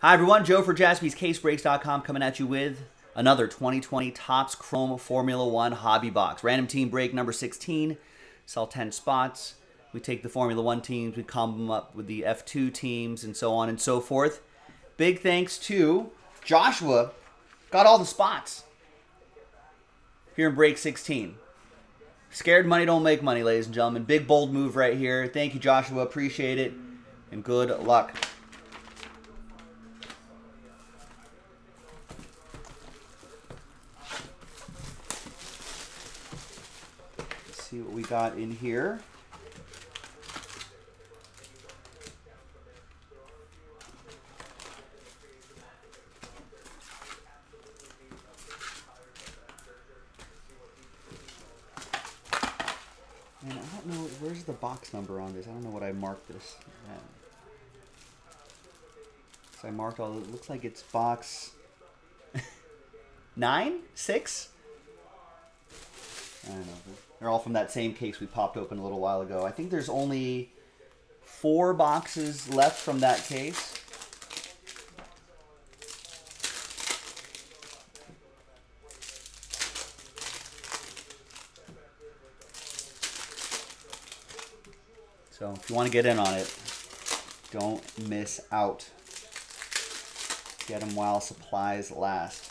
Hi everyone, Joe for Jaspy's CaseBreaks.com coming at you with another 2020 Topps Chrome Formula 1 Hobby Box. Random team break number 16, sell 10 spots. We take the Formula 1 teams, we combo them up with the F2 teams and so on and so forth. Big thanks to Joshua, got all the spots here in break 16. Scared money don't make money, ladies and gentlemen. Big bold move right here. Thank you, Joshua, appreciate it, and good luck. See what we got in here. And I don't know, where's the box number on this? I don't know what I marked this at. So I marked all, it looks like it's box 9, 6? I don't know. They're all from that same case we popped open a little while ago. I think there's only 4 boxes left from that case. So if you want to get in on it, don't miss out. Get them while supplies last.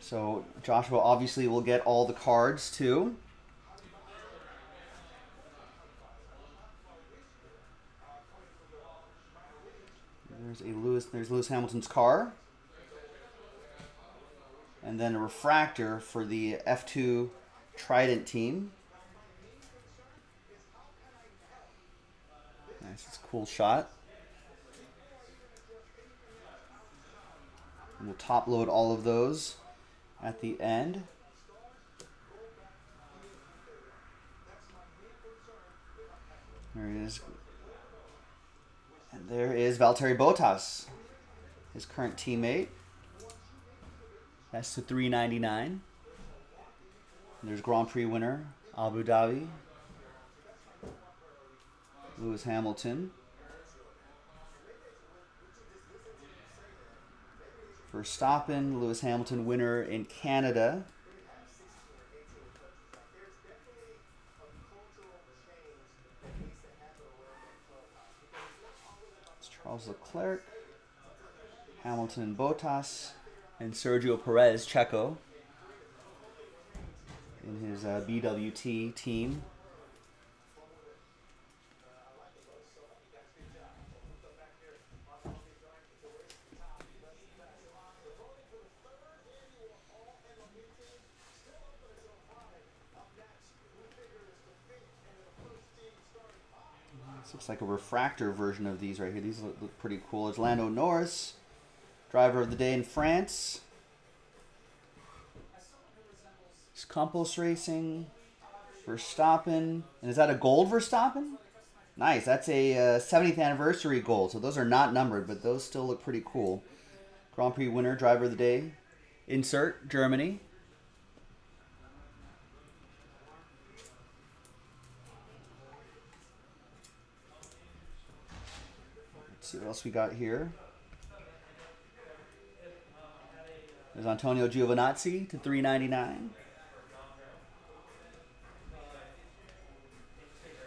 So Joshua obviously will get all the cards too. There's Lewis Hamilton's car. And then a refractor for the F2 Trident team. Nice, it's a cool shot. And we'll top load all of those at the end. There he is. And there is Valtteri Bottas, his current teammate. That's the 399. There's Grand Prix winner, Abu Dhabi. Lewis Hamilton. Verstappen, Lewis Hamilton winner in Canada. It's Charles Leclerc, Hamilton, Bottas, and Sergio Perez, Checo, in his BWT team. Looks like a refractor version of these right here. These look pretty cool. It's Lando Norris, driver of the day in France. It's Campos Racing, Verstappen. And is that a gold Verstappen? Nice. That's a 70th anniversary gold. So those are not numbered, but those still look pretty cool. Grand Prix winner, driver of the day. Insert, Germany. See what else we got here. There's Antonio Giovinazzi to 399.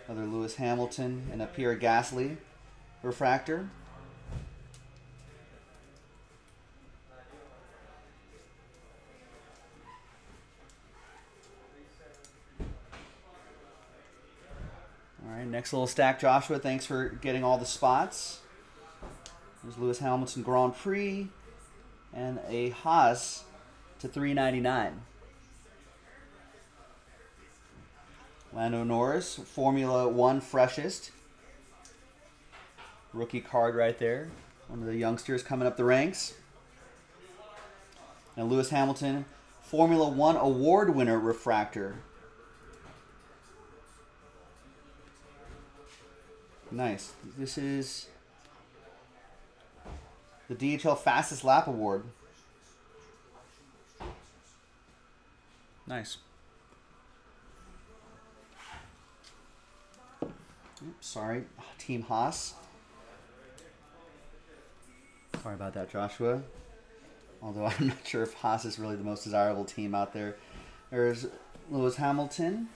Another Lewis Hamilton and a Pierre Gasly refractor. Next little stack, Joshua. Thanks for getting all the spots. There's Lewis Hamilton Grand Prix and a Haas to 399. Lando Norris, Formula 1 freshest. Rookie card right there. One of the youngsters coming up the ranks. And Lewis Hamilton, Formula 1 award winner refractor. Nice. This is the DHL Fastest Lap Award. Nice. Oops, sorry, Team Haas. Sorry about that, Joshua. Although I'm not sure if Haas is really the most desirable team out there. There's Lewis Hamilton.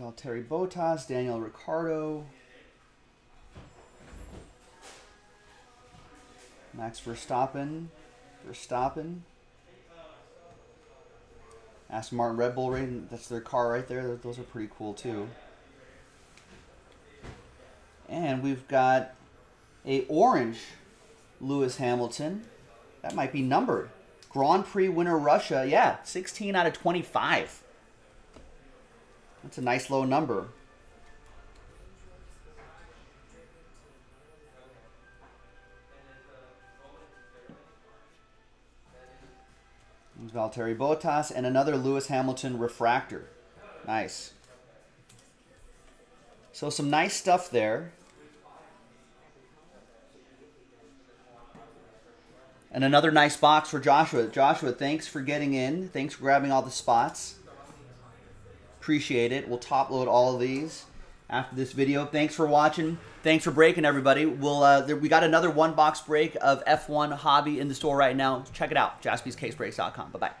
Valtteri Bottas, Daniel Ricciardo. Max Verstappen. Aston Martin Red Bull Racing, that's their car right there. Those are pretty cool too. And we've got a orange Lewis Hamilton. That might be numbered. Grand Prix winner Russia. Yeah, 16 out of 25. That's a nice low number. There's Valtteri Bottas and another Lewis Hamilton refractor. Nice. So some nice stuff there. And another nice box for Joshua. Joshua, thanks for getting in. Thanks for grabbing all the spots. Appreciate it. We'll top load all of these after this video. Thanks for watching. Thanks for breaking, everybody. We'll we got another one box break of F1 hobby in the store right now. Check it out. Jaspy's CaseBreaks.com. Bye bye.